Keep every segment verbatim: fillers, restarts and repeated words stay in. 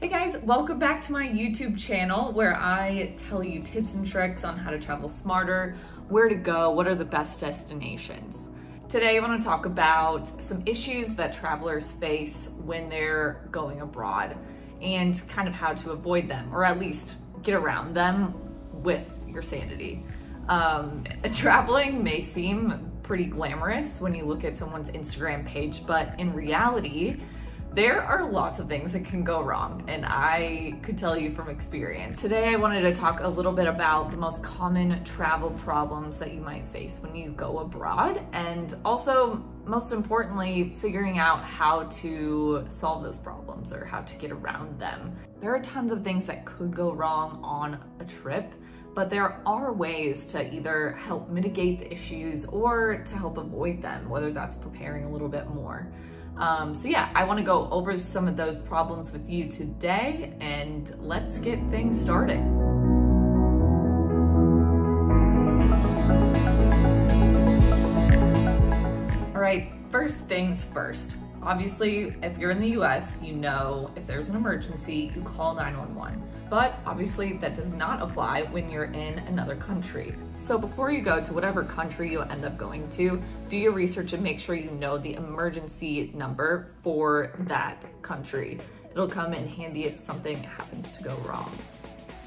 Hey guys, welcome back to my YouTube channel where I tell you tips and tricks on how to travel smarter, where to go, what are the best destinations. Today I want to talk about some issues that travelers face when they're going abroad and kind of how to avoid them or at least get around them with your sanity. Um, traveling may seem pretty glamorous when you look at someone's Instagram page, but in reality, there are lots of things that can go wrong, and I could tell you from experience. Today I wanted to talk a little bit about the most common travel problems that you might face when you go abroad, and also, most importantly, figuring out how to solve those problems or how to get around them. There are tons of things that could go wrong on a trip, but there are ways to either help mitigate the issues or to help avoid them, whether that's preparing a little bit more. Um, so yeah, I want to go over some of those problems with you today, and let's get things started. All right, first things first. Obviously, if you're in the U S, you know if there's an emergency, you call nine one one. But obviously that does not apply when you're in another country. So before you go to whatever country you end up going to, do your research and make sure you know the emergency number for that country. It'll come in handy if something happens to go wrong.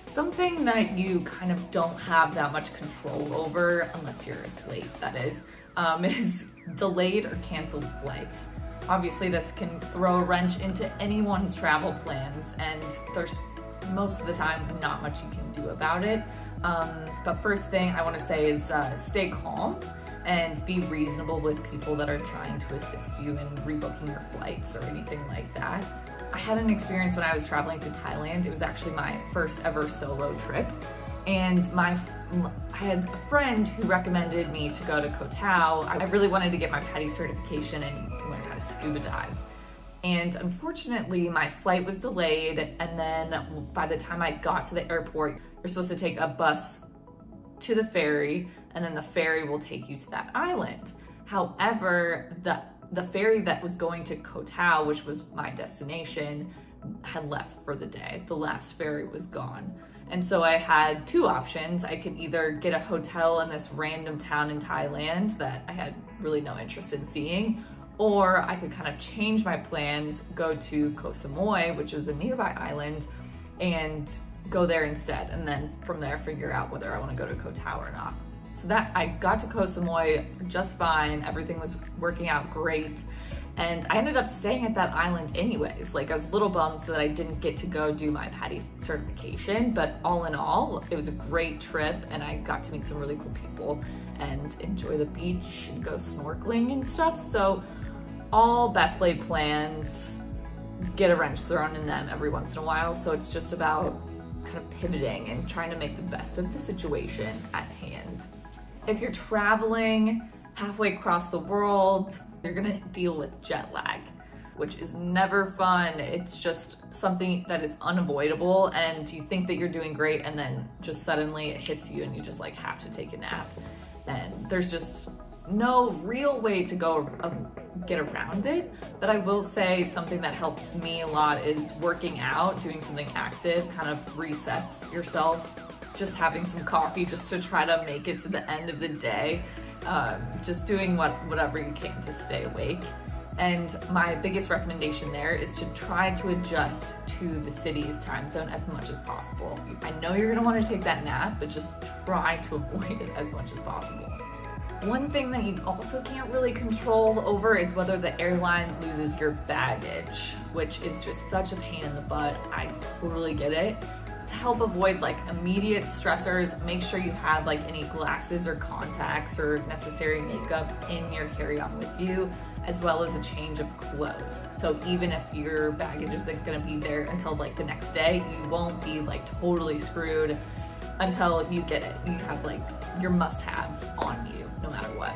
Something that you kind of don't have that much control over, unless you're late, that is, um, is delayed or canceled flights. Obviously, this can throw a wrench into anyone's travel plans, and there's most of the time not much you can do about it. Um, but first thing I want to say is uh, stay calm and be reasonable with people that are trying to assist you in rebooking your flights or anything like that. I had an experience when I was traveling to Thailand. It was actually my first ever solo trip, and my I had a friend who recommended me to go to Koh Tao. I really wanted to get my PADI certification and learn how to scuba dive. And unfortunately, my flight was delayed, and then by the time I got to the airport, you're supposed to take a bus to the ferry, and then the ferry will take you to that island. However, the, the ferry that was going to Koh Tao, which was my destination, had left for the day. The last ferry was gone. And so I had two options. I could either get a hotel in this random town in Thailand that I had really no interest in seeing, or I could kind of change my plans, go to Koh Samui, which is a nearby island, and go there instead. And then from there, figure out whether I want to go to Koh Tao or not. So that I got to Koh Samui just fine. Everything was working out great. And I ended up staying at that island anyways. Like, I was a little bummed so that I didn't get to go do my PADI certification, but all in all, it was a great trip, and I got to meet some really cool people and enjoy the beach and go snorkeling and stuff. So all best laid plans get a wrench thrown in them every once in a while. So it's just about kind of pivoting and trying to make the best of the situation at hand. If you're traveling halfway across the world, you're gonna deal with jet lag, which is never fun. It's just something that is unavoidable, and you think that you're doing great, and then just suddenly it hits you and you just like have to take a nap. And there's just no real way to go um, get around it. But I will say something that helps me a lot is working out, doing something active, kind of resets yourself. Just having some coffee just to try to make it to the end of the day. Um, just doing what, whatever you can to stay awake. And my biggest recommendation there is to try to adjust to the city's time zone as much as possible. I know you're gonna wanna take that nap, but just try to avoid it as much as possible. One thing that you also can't really control over is whether the airline loses your baggage, which is just such a pain in the butt. I totally get it. To help avoid like immediate stressors, make sure you have like any glasses or contacts or necessary makeup in your carry-on with you, as well as a change of clothes. So even if your baggage isn't gonna be there until like the next day, you won't be like totally screwed until you get it. You have like your must-haves on you, no matter what.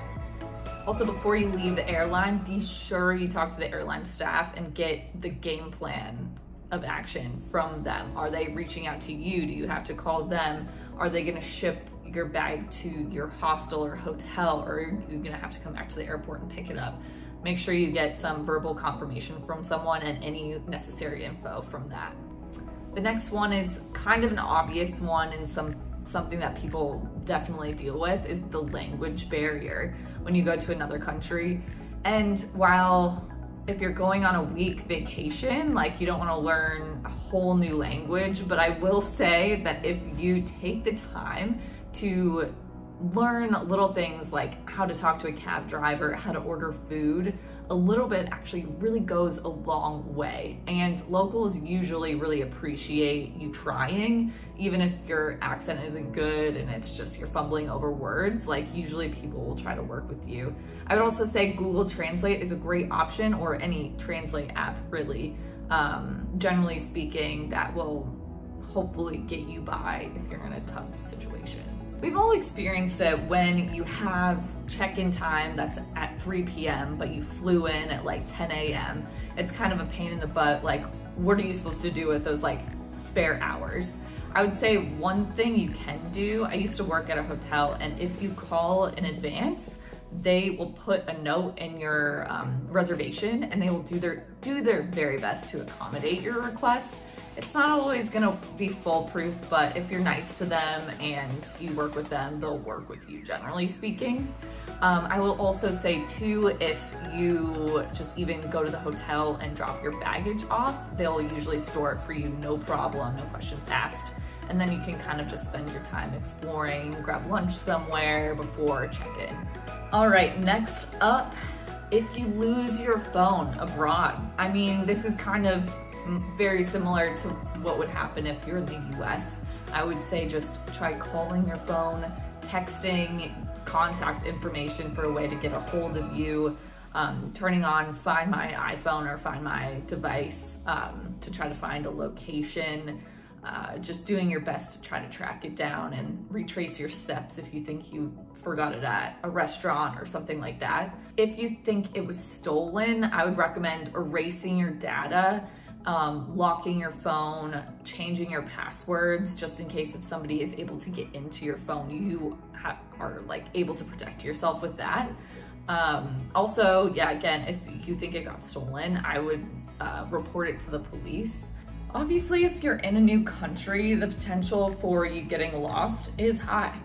Also, before you leave the airline, be sure you talk to the airline staff and get the game plan of action from them. Are they reaching out to you? Do you have to call them? Are they gonna ship your bag to your hostel or hotel, or are you gonna have to come back to the airport and pick it up? Make sure you get some verbal confirmation from someone and any necessary info from that. The next one is kind of an obvious one and some something that people definitely deal with is the language barrier when you go to another country. And while if you're going on a week vacation, like you don't want to learn a whole new language, but I will say that if you take the time to learn little things like how to talk to a cab driver, how to order food, a little bit actually really goes a long way. And locals usually really appreciate you trying, even if your accent isn't good and it's just you're fumbling over words, like usually people will try to work with you. I would also say Google Translate is a great option, or any translate app really. Um, generally speaking, that will hopefully get you by if you're in a tough situation. We've all experienced it when you have check-in time that's at three p m but you flew in at like ten a m It's kind of a pain in the butt. Like, what are you supposed to do with those like spare hours? I would say one thing you can do, I used to work at a hotel, and if you call in advance, they will put a note in your um, reservation, and they will do their do their very best to accommodate your request. It's not always gonna be foolproof, but if you're nice to them and you work with them, they'll work with you, generally speaking. Um, I will also say too, if you just even go to the hotel and drop your baggage off, they'll usually store it for you, no problem, no questions asked. And then you can kind of just spend your time exploring, grab lunch somewhere before check-in. All right, next up, if you lose your phone abroad. I mean, this is kind of very similar to what would happen if you're in the U S. I would say just try calling your phone, texting contact information for a way to get a hold of you, um, turning on Find My iPhone or Find My Device um, to try to find a location. Uh, just doing your best to try to track it down and retrace your steps if you think you forgot it at a restaurant or something like that. If you think it was stolen, I would recommend erasing your data, um, locking your phone, changing your passwords, just in case if somebody is able to get into your phone, you ha are like able to protect yourself with that. Um, also, yeah, again, if you think it got stolen, I would uh, report it to the police. Obviously, if you're in a new country, the potential for you getting lost is high.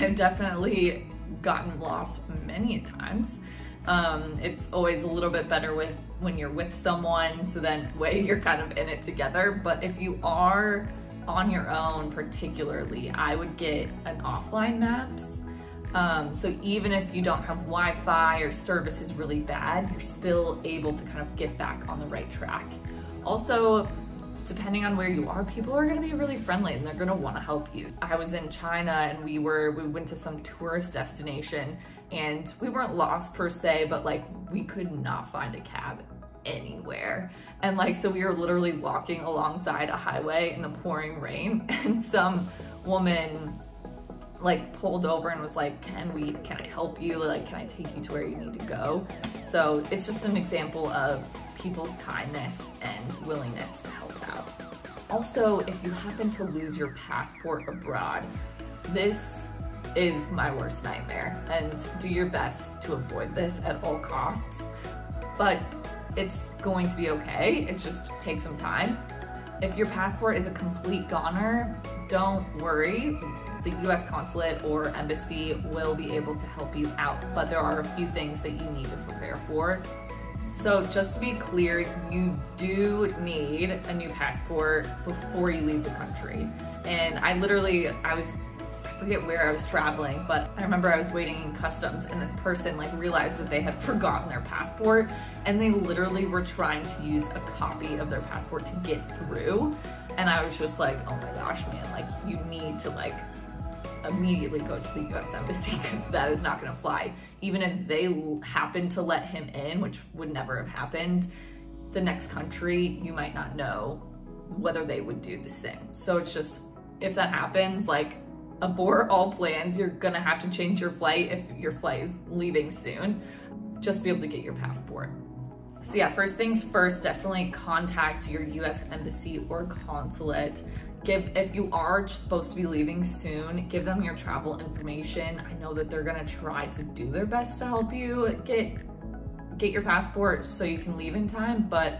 I've definitely gotten lost many times. Um, it's always a little bit better with when you're with someone, so then way you're kind of in it together. But if you are on your own particularly, I would get an offline maps. Um, so even if you don't have Wi-Fi or service is really bad, you're still able to kind of get back on the right track. Also, depending on where you are, people are gonna be really friendly and they're gonna wanna help you. I was in China and we were, we went to some tourist destination and we weren't lost per se, but like we could not find a cab anywhere. And like, so we were literally walking alongside a highway in the pouring rain and some woman like pulled over and was like, can we, can I help you? Like, can I take you to where you need to go? So it's just an example of people's kindness and willingness to help out. Also, if you happen to lose your passport abroad, this is my worst nightmare, and do your best to avoid this at all costs, but it's going to be okay. It just takes some time. If your passport is a complete goner, don't worry. The U S consulate or embassy will be able to help you out, but there are a few things that you need to prepare for. So just to be clear, you do need a new passport before you leave the country. And I literally, I was, I forget where I was traveling, but I remember I was waiting in customs and this person like realized that they had forgotten their passport and they literally were trying to use a copy of their passport to get through. And I was just like, oh my gosh, man, like you need to like immediately go to the U S embassy because that is not gonna fly. Even if they happen to let him in, which would never have happened, the next country, you might not know whether they would do the same. So it's just, if that happens, like abort all plans, you're gonna have to change your flight if your flight is leaving soon, just be able to get your passport. So yeah, first things first, definitely contact your U S embassy or consulate. Give, if you are supposed to be leaving soon, give them your travel information. I know that they're gonna try to do their best to help you get, get your passport so you can leave in time, but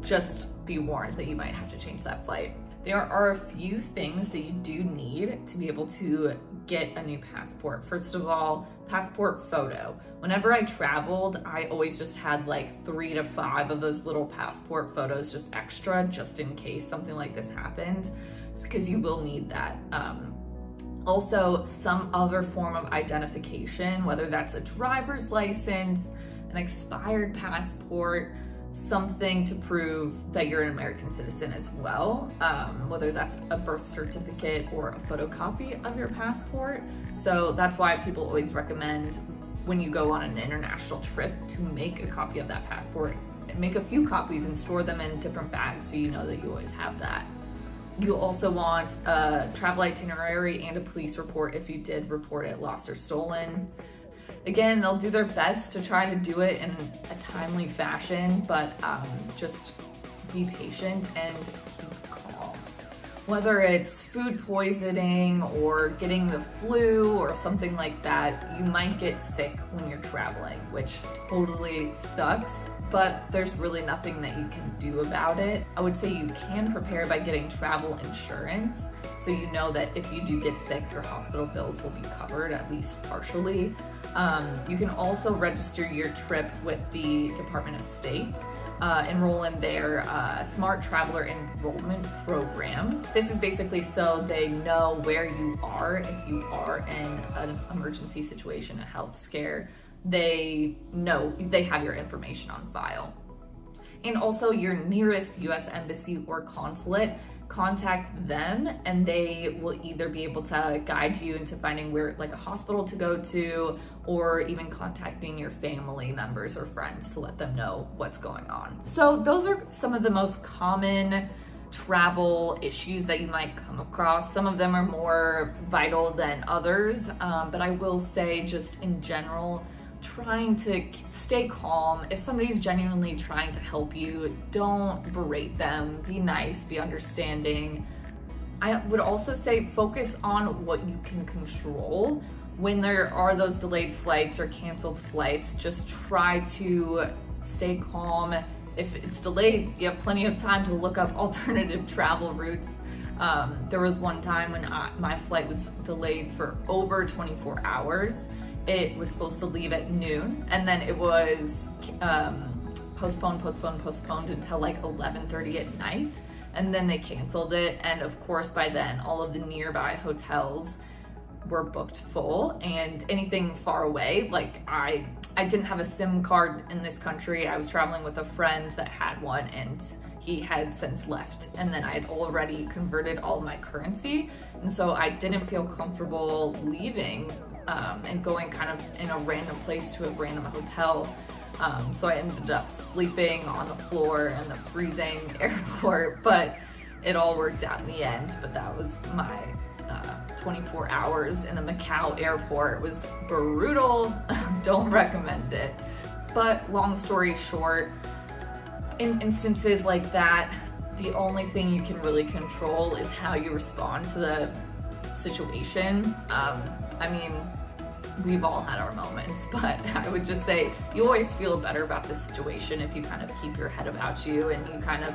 just be warned that you might have to change that flight. There are a few things that you do need to be able to get a new passport. First of all, passport photo. Whenever I traveled, I always just had like three to five of those little passport photos just extra, just in case something like this happened, because you will need that. Um, also, some other form of identification, whether that's a driver's license, an expired passport, something to prove that you're an American citizen as well, um, whether that's a birth certificate or a photocopy of your passport. So that's why people always recommend when you go on an international trip to make a copy of that passport, make a few copies and store them in different bags so you know that you always have that. You'll also want a travel itinerary and a police report if you did report it lost or stolen. Again, they'll do their best to try to do it in a timely fashion, but um, just be patient and keep calm. Whether it's food poisoning or getting the flu or something like that, you might get sick when you're traveling, which totally sucks, but there's really nothing that you can do about it. I would say you can prepare by getting travel insurance, so you know that if you do get sick, your hospital bills will be covered, at least partially. Um, you can also register your trip with the Department of State, uh, enroll in their uh, Smart Traveler Enrollment Program. This is basically so they know where you are if you are in an emergency situation, a health scare. They know, they have your information on file. And also your nearest U S embassy or consulate, contact them and they will either be able to guide you into finding where, like, a hospital to go to, or even contacting your family members or friends to let them know what's going on. So those are some of the most common travel issues that you might come across. Some of them are more vital than others, um, but I will say just in general, trying to stay calm. If somebody's genuinely trying to help you, don't berate them. Be nice, be understanding. I would also say focus on what you can control. When there are those delayed flights or canceled flights, just try to stay calm. If it's delayed, you have plenty of time to look up alternative travel routes. Um, there was one time when I, my flight was delayed for over twenty-four hours. It was supposed to leave at noon, and then it was um, postponed, postponed, postponed until like eleven thirty at night, and then they canceled it. And of course, by then, all of the nearby hotels were booked full, and anything far away, like I, I didn't have a SIM card in this country. I was traveling with a friend that had one, and he had since left, and then I had already converted all my currency, and so I didn't feel comfortable leaving um, and going kind of in a random place to a random hotel, um, so I ended up sleeping on the floor in the freezing airport, but it all worked out in the end. But that was my uh, twenty-four hours in the Macau airport. It was brutal. Don't recommend it. But long story short, in instances like that, the only thing you can really control is how you respond to the situation. Um, I mean, we've all had our moments, but I would just say you always feel better about the situation if you kind of keep your head about you and you kind of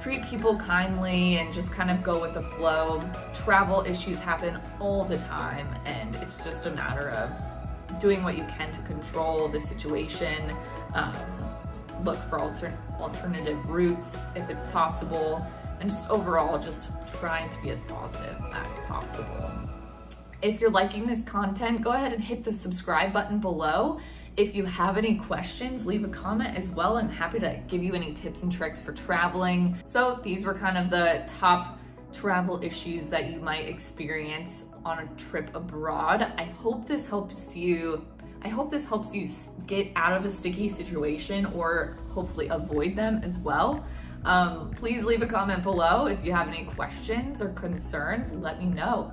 treat people kindly and just kind of go with the flow. Travel issues happen all the time, and it's just a matter of doing what you can to control the situation. Um, look for alter alternative routes if it's possible, and just overall just trying to be as positive as possible. If you're liking this content, go ahead and hit the subscribe button below. If you have any questions, leave a comment as well. I'm happy to give you any tips and tricks for traveling. So these were kind of the top travel issues that you might experience on a trip abroad. I hope this helps you. I hope this helps you get out of a sticky situation, or hopefully avoid them as well. Um, please leave a comment below if you have any questions or concerns. Let me know.